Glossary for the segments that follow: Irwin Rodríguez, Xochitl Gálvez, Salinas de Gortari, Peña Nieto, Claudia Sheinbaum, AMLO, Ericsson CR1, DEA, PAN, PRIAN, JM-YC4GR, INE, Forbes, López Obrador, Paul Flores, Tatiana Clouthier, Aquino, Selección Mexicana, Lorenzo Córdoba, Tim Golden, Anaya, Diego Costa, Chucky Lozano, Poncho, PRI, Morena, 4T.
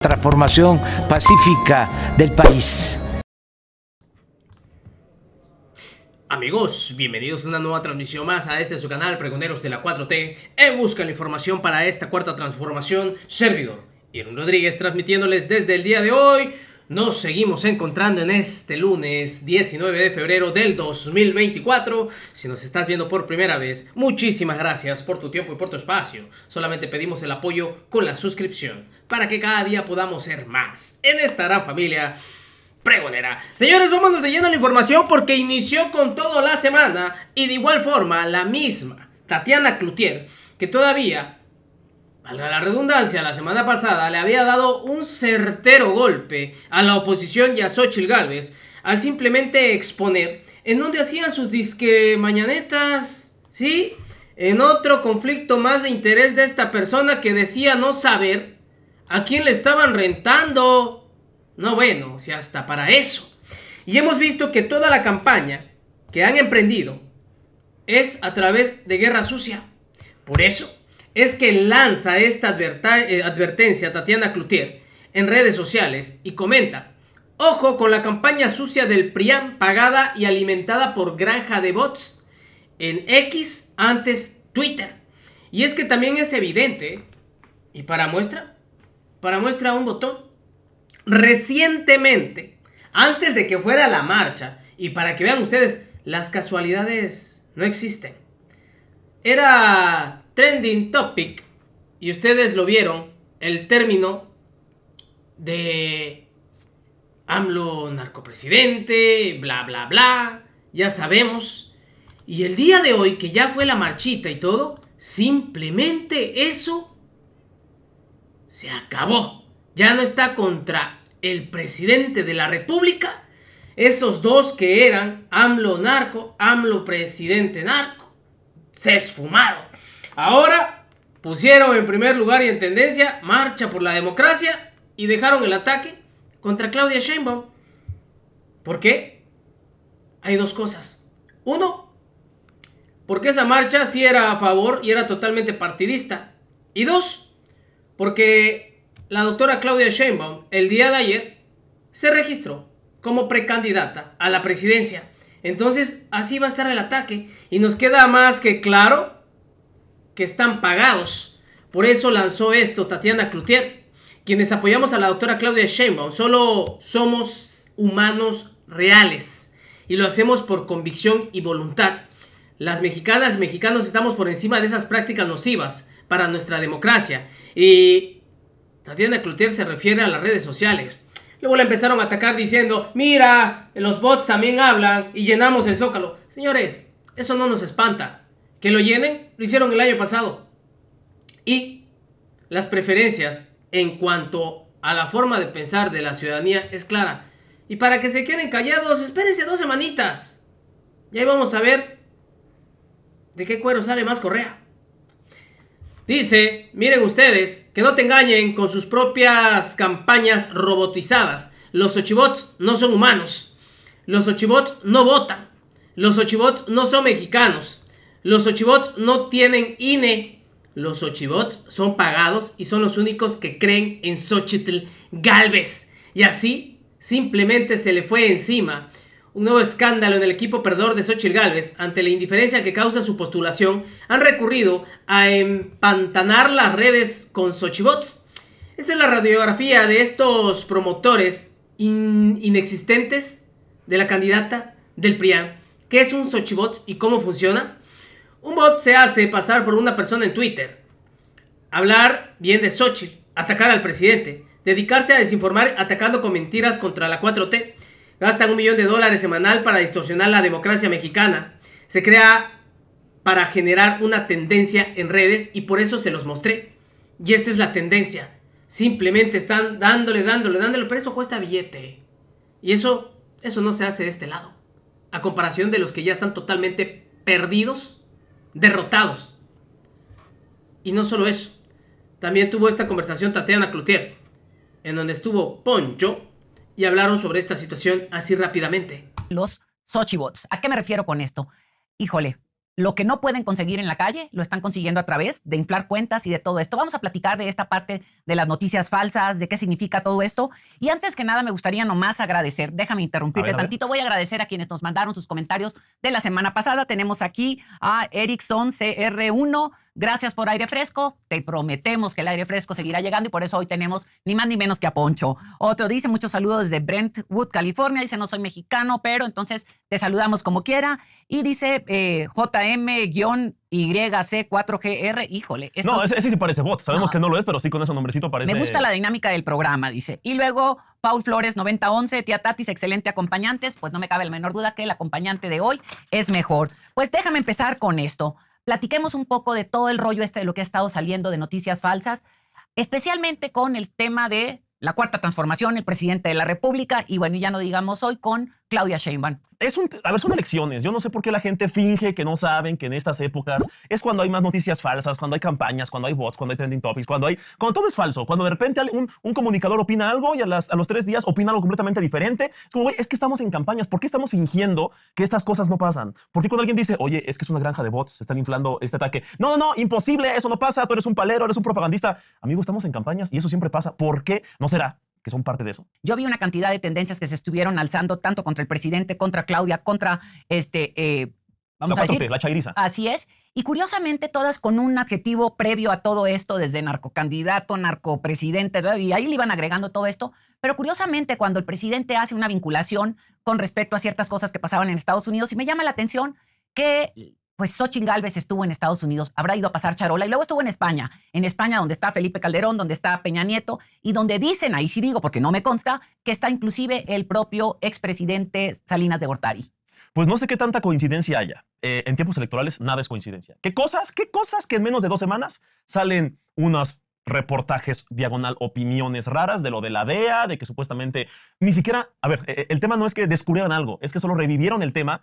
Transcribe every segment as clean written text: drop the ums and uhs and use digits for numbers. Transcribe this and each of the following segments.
Transformación pacífica del país. Amigos, bienvenidos a una nueva transmisión más a este su canal, Pregoneros de la 4T, en busca de la información para esta cuarta transformación. Servidor Irwin Rodríguez, transmitiéndoles desde el día de hoy. Nos seguimos encontrando en este lunes 19 de febrero del 2024. Si nos estás viendo por primera vez, muchísimas gracias por tu tiempo y por tu espacio. Solamente pedimos el apoyo con la suscripción para que cada día podamos ser más en esta gran familia pregonera. Señores, vámonos de lleno a la información porque inició con todo la semana y de igual forma la misma Tatiana Clouthier, que todavía, valga la redundancia, la semana pasada le había dado un certero golpe a la oposición y a Xochitl Gálvez al simplemente exponer en donde hacían sus disque mañanetas, ¿sí? En otro conflicto más de interés de esta persona que decía no saber a quién le estaban rentando. No, bueno, si hasta para eso. Y hemos visto que toda la campaña que han emprendido es a través de guerra sucia. Por eso es que lanza esta advertencia Tatiana Clouthier en redes sociales y comenta: ojo con la campaña sucia del PRIAN, pagada y alimentada por granja de bots en X, antes Twitter. Y es que también es evidente, y para muestra un botón, recientemente, antes de que fuera la marcha, y para que vean ustedes, las casualidades no existen, era trending topic, y ustedes lo vieron, el término de AMLO narcopresidente, bla bla bla, ya sabemos. Y el día de hoy, que ya fue la marchita y todo, simplemente eso se acabó. Ya no está contra el presidente de la república, esos dos que eran AMLO narco, AMLO presidente narco, se esfumaron. Ahora pusieron en primer lugar y en tendencia Marcha por la Democracia y dejaron el ataque contra Claudia Sheinbaum. ¿Por qué? Hay dos cosas. Uno, porque esa marcha sí era a favor y era totalmente partidista. Y dos, porque la doctora Claudia Sheinbaum el día de ayer se registró como precandidata a la presidencia. Entonces así va a estar el ataque y nos queda más que claro que están pagados. Por eso lanzó esto Tatiana Clouthier: quienes apoyamos a la doctora Claudia Sheinbaum solo somos humanos reales y lo hacemos por convicción y voluntad. Las mexicanas y mexicanos estamos por encima de esas prácticas nocivas para nuestra democracia. Y Tatiana Clouthier se refiere a las redes sociales. Luego la empezaron a atacar diciendo: mira, los bots también hablan y llenamos el zócalo. Señores, eso no nos espanta. Que lo llenen, lo hicieron el año pasado. Y las preferencias en cuanto a la forma de pensar de la ciudadanía es clara. Y para que se queden callados, espérense 2 semanitas. Y ahí vamos a ver de qué cuero sale más correa. Dice: miren ustedes, que no te engañen con sus propias campañas robotizadas. Los Xochibots no son humanos. Los Xochibots no votan. Los Xochibots no son mexicanos. Los Xochibots no tienen INE. Los Xochibots son pagados y son los únicos que creen en Xochitl Gálvez. Y así simplemente se le fue encima un nuevo escándalo en el equipo perdedor de Xochitl Gálvez. Ante la indiferencia que causa su postulación, han recurrido a empantanar las redes con Xochibots. Esta es la radiografía de estos promotores inexistentes de la candidata del PRIAN. ¿Qué es un Xochibot y cómo funciona? Un bot se hace pasar por una persona en Twitter, hablar bien de Xochitl, atacar al presidente, dedicarse a desinformar atacando con mentiras contra la 4T. Gastan $1 millón semanal para distorsionar la democracia mexicana. Se crea para generar una tendencia en redes y por eso se los mostré. Y esta es la tendencia. Simplemente están dándole, pero eso cuesta billete. Y eso no se hace de este lado, a comparación de los que ya están totalmente perdidos, derrotados. Y no solo eso, también tuvo esta conversación Tatiana Clouthier, en donde estuvo Poncho y hablaron sobre esta situación así rápidamente. Los Xochibots. ¿A qué me refiero con esto? Híjole, Lo que no pueden conseguir en la calle, lo están consiguiendo a través de inflar cuentas y de todo esto. Vamos a platicar de esta parte de las noticias falsas, de qué significa todo esto. Y antes que nada, me gustaría nomás agradecer, déjame interrumpirte tantito, voy a agradecer a quienes nos mandaron sus comentarios de la semana pasada. Tenemos aquí a Ericsson CR1, gracias por aire fresco, te prometemos que el aire fresco seguirá llegando y por eso hoy tenemos ni más ni menos que a Poncho. Otro dice, muchos saludos desde Brentwood, California, dice, no soy mexicano, pero entonces te saludamos como quiera. Y dice JM-YC4GR, híjole. No, ese sí parece bot, sabemos que no lo es, pero sí con ese nombrecito parece. Me gusta la dinámica del programa, dice. Y luego Paul Flores 9011, tía Tatis, excelente acompañantes, pues no me cabe la menor duda que el acompañante de hoy es mejor. Pues déjame empezar con esto. Platiquemos un poco de todo el rollo este de lo que ha estado saliendo de noticias falsas, especialmente con el tema de la Cuarta Transformación, el presidente de la República y bueno, ya no digamos hoy con Claudia Sheinbaum. Son elecciones. Yo no sé por qué la gente finge que no saben que en estas épocas es cuando hay más noticias falsas, cuando hay campañas, cuando hay bots, cuando hay trending topics, cuando todo es falso, cuando de repente un comunicador opina algo y a los 3 días opina algo completamente diferente. Como, güey, es que estamos en campañas. ¿Por qué estamos fingiendo que estas cosas no pasan? ¿Por qué cuando alguien dice, oye, es que es una granja de bots, se están inflando este ataque? No, no, no, imposible, eso no pasa, tú eres un palero, eres un propagandista. Amigo, estamos en campañas y eso siempre pasa. ¿Por qué no será que son parte de eso? Yo vi una cantidad de tendencias que se estuvieron alzando tanto contra el presidente, contra Claudia, contra vamos a decir, la 4T, la chairiza. Así es. Y curiosamente todas con un adjetivo previo a todo esto, desde narcocandidato, narcopresidente, y ahí le iban agregando todo esto. Pero curiosamente cuando el presidente hace una vinculación con respecto a ciertas cosas que pasaban en Estados Unidos, y me llama la atención que pues Xochitl Gálvez estuvo en Estados Unidos, habrá ido a pasar charola y luego estuvo en España donde está Felipe Calderón, donde está Peña Nieto y donde dicen, ahí sí digo porque no me consta, que está inclusive el propio expresidente Salinas de Gortari. Pues no sé qué tanta coincidencia haya. En tiempos electorales nada es coincidencia. ¿Qué cosas que en menos de 2 semanas salen unas reportajes / opiniones raras de lo de la DEA, de que supuestamente ni siquiera, a ver, el tema no es que descubrieran algo, es que solo revivieron el tema.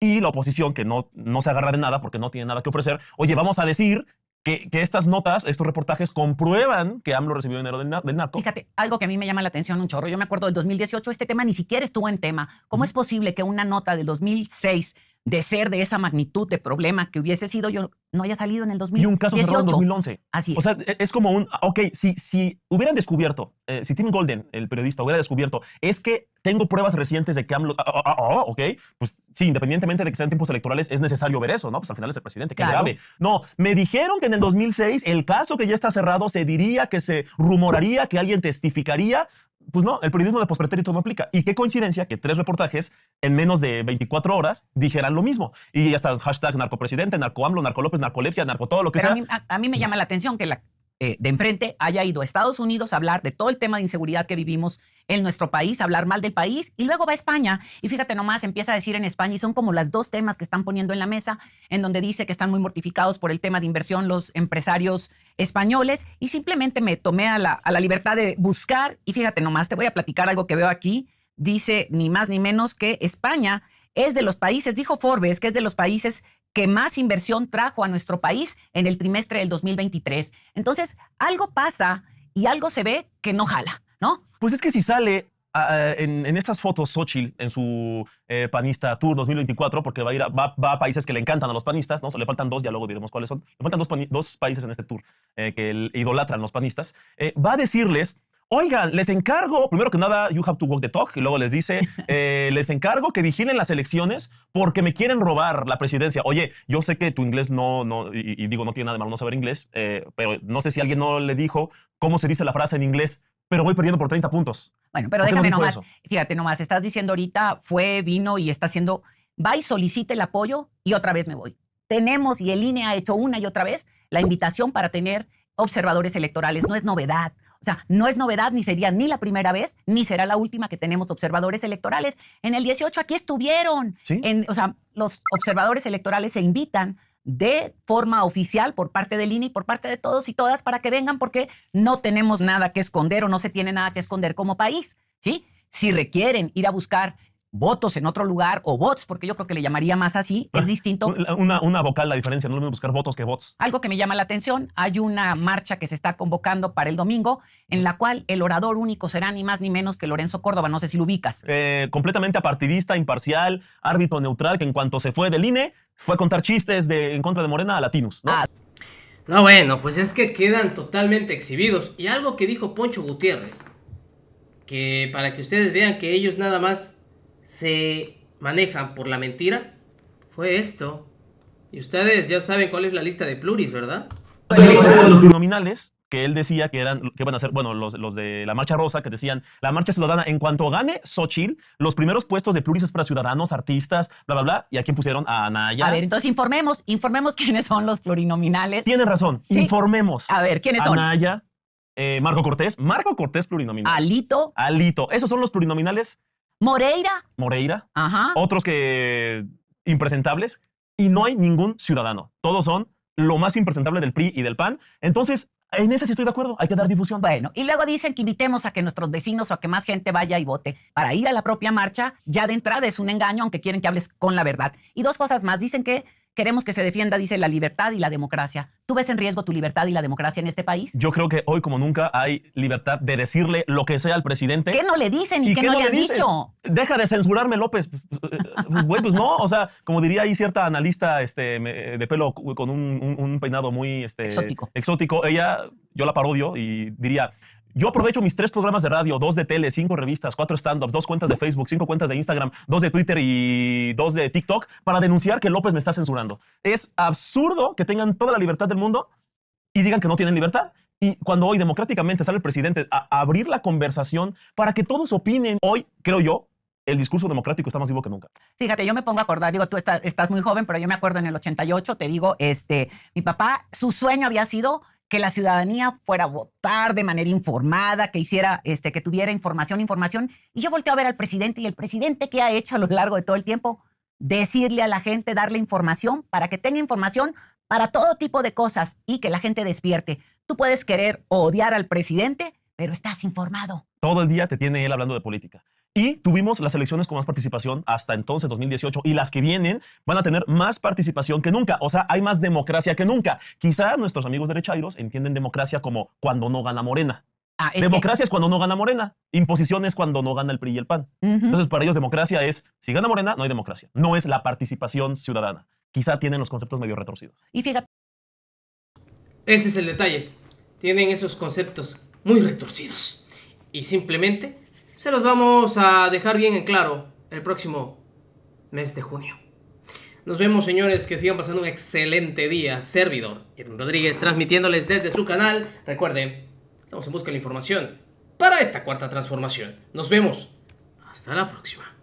Y la oposición, que no se agarra de nada porque no tiene nada que ofrecer, oye, vamos a decir que estas notas, estos reportajes comprueban que AMLO recibió dinero del narco. Fíjate, algo que a mí me llama la atención un chorro. Yo me acuerdo del 2018, este tema ni siquiera estuvo en tema. ¿Cómo es posible que una nota del 2006, de ser de esa magnitud de problema que hubiese sido, yo no haya salido en el 2018? Y un caso cerrado en 2011. Así es. O sea, es como ok, si hubieran descubierto, si Tim Golden, el periodista, hubiera descubierto, es que tengo pruebas recientes de que AMLO, ok, pues sí, independientemente de que sean tiempos electorales, es necesario ver eso, ¿no? Pues al final es el presidente, qué grave. No, me dijeron que en el 2006 el caso que ya está cerrado se diría, que se rumoraría, que alguien testificaría. Pues no, el periodismo de pospretérito no aplica. Y qué coincidencia que 3 reportajes en menos de 24 horas dijeran lo mismo. Y hasta el hashtag narcopresidente, narcoamlo, narcolópez, narcolepsia, narco todo lo que sea. A mí me llama la atención que la de enfrente haya ido a Estados Unidos a hablar de todo el tema de inseguridad que vivimos en nuestro país, a hablar mal del país, y luego va a España. Y fíjate nomás, empieza a decir en España, y son como las 2 temas que están poniendo en la mesa, en donde dice que están muy mortificados por el tema de inversión los empresarios españoles, y simplemente me tomé a la libertad de buscar, y fíjate nomás, te voy a platicar algo que veo aquí, dice ni más ni menos que España es de los países, dijo Forbes, que es de los países que más inversión trajo a nuestro país en el trimestre del 2023. Entonces, algo pasa y algo se ve que no jala, ¿no? Pues es que si sale en estas fotos Xochitl en su panista tour 2024, porque va a países que le encantan a los panistas, ¿no? O sea, le faltan 2, ya luego diremos cuáles son. Le faltan 2 países en este tour que idolatran los panistas. Va a decirles, oigan, les encargo, primero que nada, you have to walk the talk, y luego les dice, les encargo que vigilen las elecciones porque me quieren robar la presidencia. Oye, yo sé que tu inglés no, y digo, no tiene nada de malo no saber inglés, pero no sé si alguien no le dijo cómo se dice la frase en inglés, pero voy perdiendo por 30 puntos. Bueno, pero déjame nomás, fíjate nomás, estás diciendo ahorita, fue, vino y está haciendo, va y solicita el apoyo y otra vez me voy. Tenemos, y el INE ha hecho una y otra vez, la invitación para tener observadores electorales, no es novedad. O sea, no es novedad, ni sería ni la primera vez, ni será la última que tenemos observadores electorales. En el 18 aquí estuvieron. ¿Sí? O sea, los observadores electorales se invitan de forma oficial por parte del INE y por parte de todos y todas para que vengan porque no tenemos nada que esconder o no se tiene nada que esconder como país. ¿Sí? Si requieren ir a buscar votos en otro lugar, o bots, porque yo creo que le llamaría más así, es distinto. Una vocal la diferencia, no es lo mismo buscar votos que bots. Algo que me llama la atención, hay una marcha que se está convocando para el domingo, en la cual el orador único será ni más ni menos que Lorenzo Córdoba, no sé si lo ubicas. Completamente apartidista, imparcial, árbitro neutral, que en cuanto se fue del INE, fue a contar chistes en contra de Morena a latinos, ¿no? No, bueno, pues es que quedan totalmente exhibidos. Y algo que dijo Poncho Gutiérrez, que para que ustedes vean que ellos nada más se manejan por la mentira, fue esto. Y ustedes ya saben cuál es la lista de pluris, ¿verdad? Los nominales, que él decía que eran, que van a ser, bueno, los de la Marcha Rosa, que decían, la Marcha Ciudadana, en cuanto gane Xochitl, los primeros puestos de pluris es para ciudadanos, artistas, bla, bla, bla, y aquí pusieron a Anaya. A ver, entonces informemos quiénes son los plurinominales. Tienen razón, ¿sí? Informemos. A ver, ¿quiénes son? Anaya, Marco Cortés plurinominal. Alito, esos son los plurinominales. Moreira, ajá. Otros que impresentables, y no hay ningún ciudadano. Todos son lo más impresentable del PRI y del PAN. Entonces, en ese sí estoy de acuerdo, hay que dar difusión. Bueno, y luego dicen que invitemos a que nuestros vecinos o a que más gente vaya y vote para ir a la propia marcha. Ya de entrada es un engaño, aunque quieren que hables con la verdad. Y dos cosas más, dicen que queremos que se defienda, dice, la libertad y la democracia. ¿Tú ves en riesgo tu libertad y la democracia en este país? Yo creo que hoy como nunca hay libertad de decirle lo que sea al presidente. ¿Qué no le dicen y qué no le han dicho? Deja de censurarme, López. Güey, pues no. O sea, como diría ahí cierta analista de pelo con un peinado muy exótico. Ella, yo la parodio y diría... Yo aprovecho mis 3 programas de radio, 2 de tele, 5 revistas, 4 stand-ups, 2 cuentas de Facebook, 5 cuentas de Instagram, 2 de Twitter y 2 de TikTok para denunciar que López me está censurando. Es absurdo que tengan toda la libertad del mundo y digan que no tienen libertad. Y cuando hoy democráticamente sale el presidente a abrir la conversación para que todos opinen, hoy, creo yo, el discurso democrático está más vivo que nunca. Fíjate, yo me pongo a acordar, digo, tú estás muy joven, pero yo me acuerdo en el 88, te digo, mi papá, su sueño había sido... que la ciudadanía fuera a votar de manera informada, que hiciera, que tuviera información. Y yo volteo a ver al presidente, y el presidente, ¿qué ha hecho a lo largo de todo el tiempo? Decirle a la gente, darle información, para que tenga información para todo tipo de cosas y que la gente despierte. Tú puedes querer odiar al presidente, pero estás informado. Todo el día te tiene él hablando de política. Y tuvimos las elecciones con más participación hasta entonces, 2018, y las que vienen van a tener más participación que nunca. O sea, hay más democracia que nunca. Quizá nuestros amigos derechairos entienden democracia como cuando no gana Morena. Democracia es cuando no gana Morena. Imposición es cuando no gana el PRI y el PAN. Entonces, para ellos democracia es, si gana Morena, no hay democracia. No es la participación ciudadana. Quizá tienen los conceptos medio retorcidos. Y fíjate. Ese es el detalle. Tienen esos conceptos muy retorcidos. Y simplemente... se los vamos a dejar bien en claro el próximo mes de junio. Nos vemos, señores, que sigan pasando un excelente día. Servidor Irwin Rodríguez transmitiéndoles desde su canal. Recuerden, estamos en busca de la información para esta cuarta transformación. Nos vemos. Hasta la próxima.